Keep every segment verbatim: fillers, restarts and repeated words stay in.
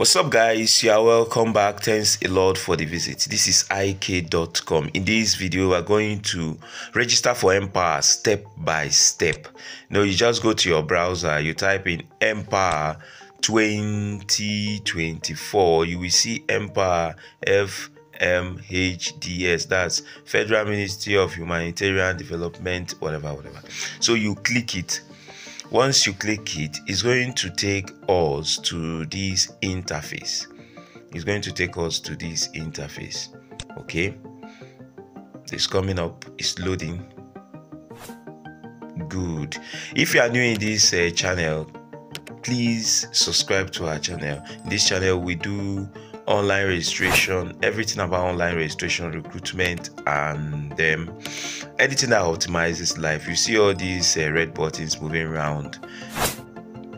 What's up, guys? You are welcome back. Thanks a lot for the visit. This is I K dot com. In this video, we are going to register for M Power step by step. Now, you just go to your browser, you type in M Power twenty twenty-four. You will see M Power F M H D S, that's Federal Ministry of Humanitarian Development, whatever, whatever. So you click it. Once you click it, it's going to take us to this interface. It's going to take us to this interface. Okay. It's coming up. It's loading. Good. If you are new in this uh, channel, please subscribe to our channel. In this channel, we do online registration, everything about online registration, recruitment, and um, anything that optimizes life. You see all these uh, red buttons moving around.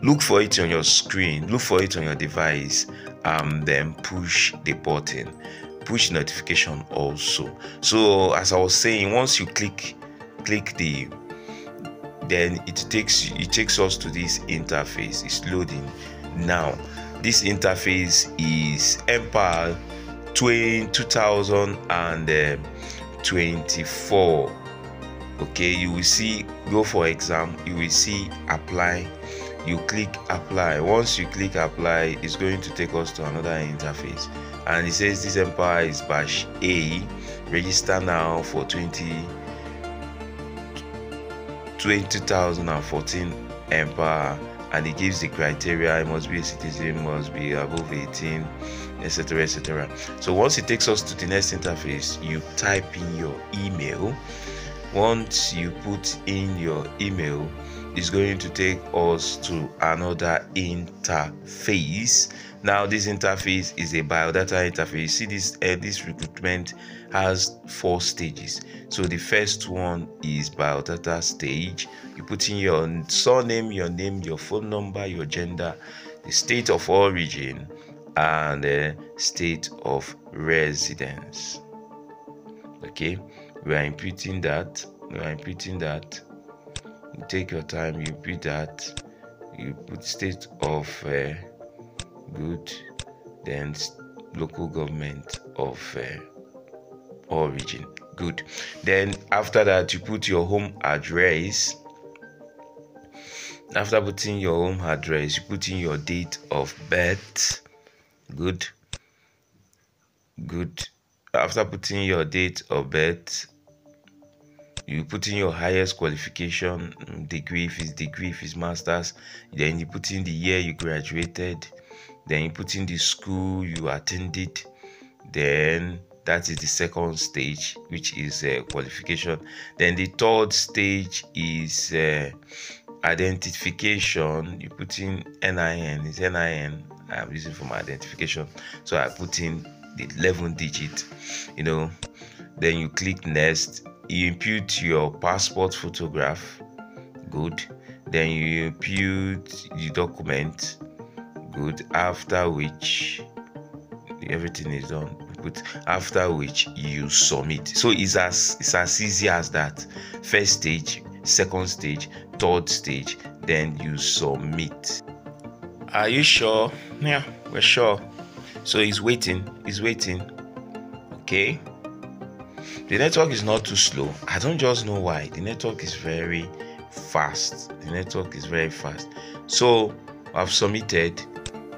Look for it on your screen, look for it on your device, and then push the button, push notification also. So as I was saying, once you click click the, then it takes it takes us to this interface. It's loading now. This interface is M Power twenty twenty-four. Okay, you will see go for exam, you will see apply. You click apply. Once you click apply, it's going to take us to another interface, and it says this M Power is batch A, register now for twenty twenty fourteen M Power. And it gives the criteria: it must be a citizen, must be above eighteen, etc, etc. So once it takes us to the next interface, you type in your email. Once you put in your email, it's going to take us to another interface. Now this interface is a biodata interface. See this uh, this recruitment has four stages. So the first one is biodata stage. You put in your surname, your name, your phone number, your gender, the state of origin, and the state of residence. Okay, we are inputting that, we are inputting that. You take your time, you put that, you put state of uh, good, then local government of uh, origin. Good. Then after that, you put your home address. After putting your home address, you put in your date of birth. Good. Good. After putting your date of birth, you put in your highest qualification, degree, if it's degree, if it's master's. Then you put in the year you graduated. Then you put in the school you attended. Then that is the second stage, which is uh, qualification. Then the third stage is uh, identification. You put in N I N. It's N I N I'm using for my identification, so I put in the eleven digit, you know. Then you click next. You input your passport photograph. Good. Then you input the document. Good. After which everything is done. Good. After which you submit. So it's as it's as easy as that. First stage, second stage, third stage, then you submit. Are you sure? Yeah, we're sure. So it's waiting, it's waiting. Okay. The network is not too slow. I don't just know why. The network is very fast. The network is very fast. So I've submitted,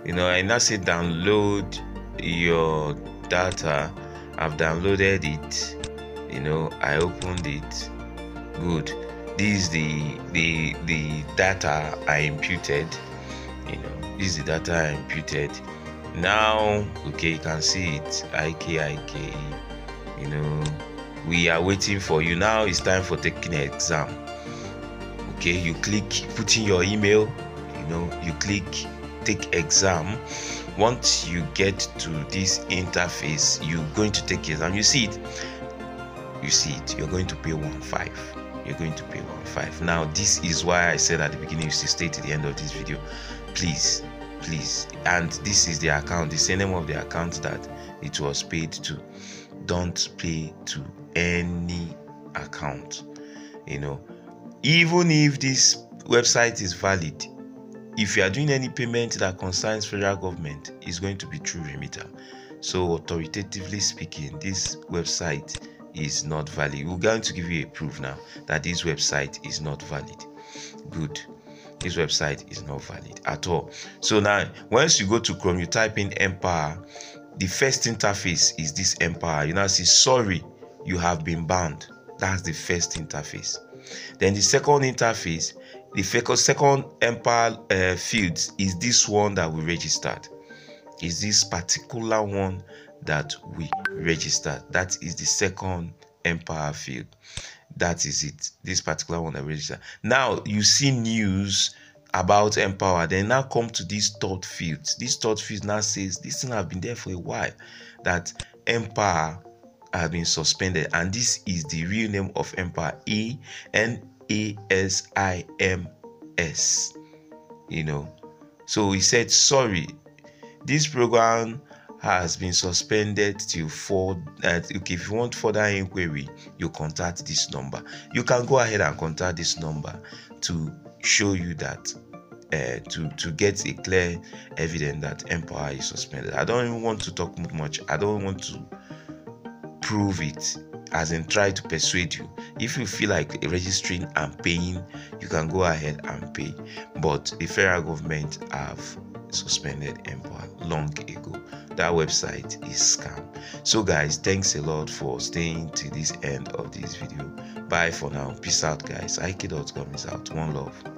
you know, and now say download your data. I've downloaded it, you know, I opened it. Good. This is the the the data I imputed, you know, this is the data I imputed. Now, okay, you can see it. I K I K, you know, we are waiting for you. Now it's time for taking an exam. Okay, you click, put in your email, you know, you click take exam. Once you get to this interface, you're going to take exam. You see it, you see it, you're going to pay one five. You're going to pay one five. Now this is why I said at the beginning, you should stay to the end of this video, please, please. And this is the account, the same name of the account that it was paid to. Don't pay to any account, you know. Even if this website is valid, if you are doing any payment that concerns federal government, it's going to be through remitter. So authoritatively speaking, this website is not valid. We're going to give you a proof now that this website is not valid. Good. This website is not valid at all. So now, once you go to Chrome, you type in Empower. The first interface is this Empower. You now see, sorry, you have been banned. That's the first interface. Then the second interface, the second Empower uh, fields is this one that we registered. Is this particular one that we registered. That is the second Empower field. That is it. This particular one I registered. Now you see news about Empower. Then now come to these thought fields. This thought field now says this thing has been there for a while, that Empower has been suspended, and this is the real name of Empower, E N A S I M S. You know, so he said, sorry, this program has been suspended till four. Uh, okay, if you want further inquiry, you contact this number. You can go ahead and contact this number to show you that, uh, to to get a clear evidence that Empower is suspended. I don't even want to talk much. I don't want to prove it, as in try to persuade you. If you feel like registering and paying, you can go ahead and pay. But the federal government have suspended Empower long ago. That website is scam. So guys, thanks a lot for staying to this end of this video. Bye for now. Peace out, guys. I K dot com is out. One love.